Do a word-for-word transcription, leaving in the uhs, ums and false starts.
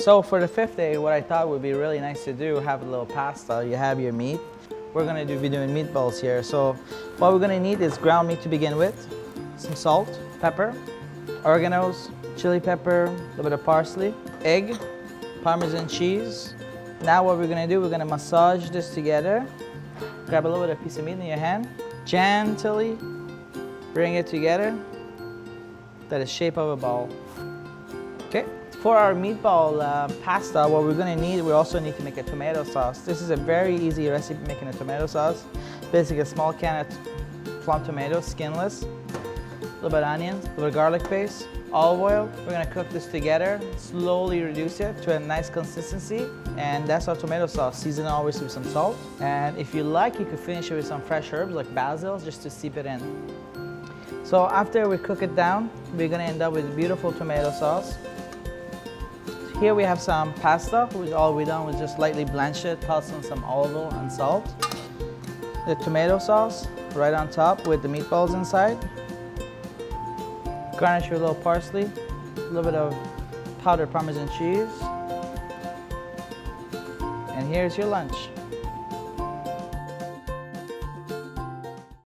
So for the fifth day, what I thought would be really nice to do, have a little pasta. You have your meat. We're gonna do, be doing meatballs here. So what we're gonna need is ground meat to begin with, some salt, pepper, oreganos, chili pepper, a little bit of parsley, egg, Parmesan cheese. Now what we're gonna do, we're gonna massage this together. Grab a little bit of piece of meat in your hand, gently bring it together. That is shape of a ball. Okay, for our meatball uh, pasta, what we're gonna need, we also need to make a tomato sauce. This is a very easy recipe making a tomato sauce. Basically a small can of plum tomatoes, skinless, a little bit of onions, a little bit of garlic paste, olive oil. We're gonna cook this together, slowly reduce it to a nice consistency, and that's our tomato sauce. Season always with some salt, and if you like, you could finish it with some fresh herbs like basil just to seep it in. So after we cook it down, we're gonna end up with beautiful tomato sauce. Here we have some pasta, which all we done was just lightly blanch it, toss in some olive oil and salt. The tomato sauce right on top with the meatballs inside. Garnish with a little parsley, a little bit of powdered Parmesan cheese, and here's your lunch.